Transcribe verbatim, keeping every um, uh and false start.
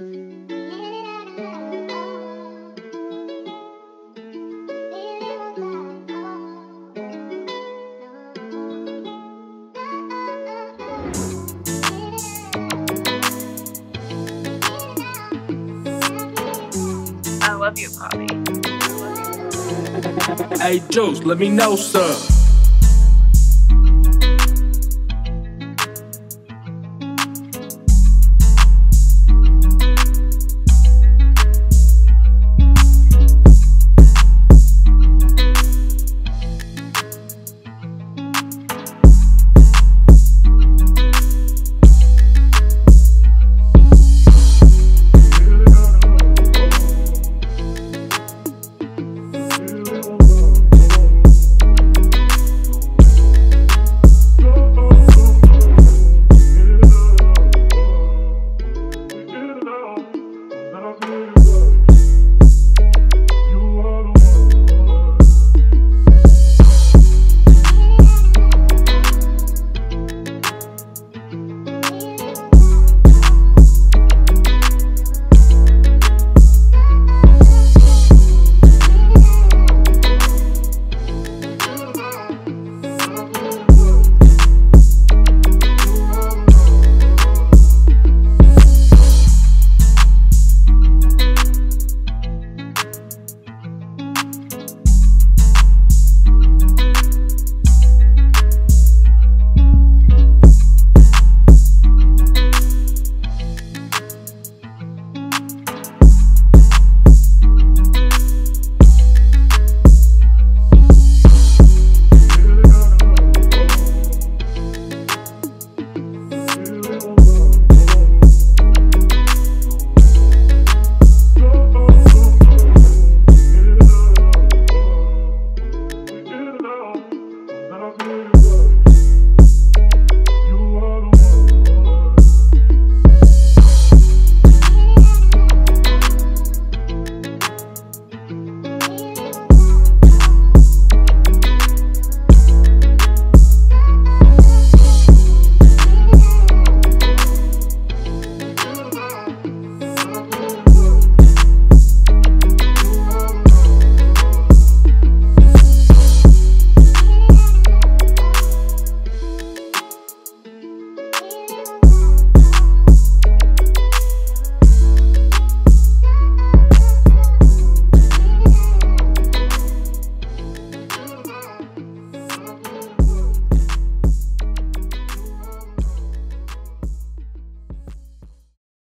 I love you, Bobby. Hey, Juice, let me know, sir.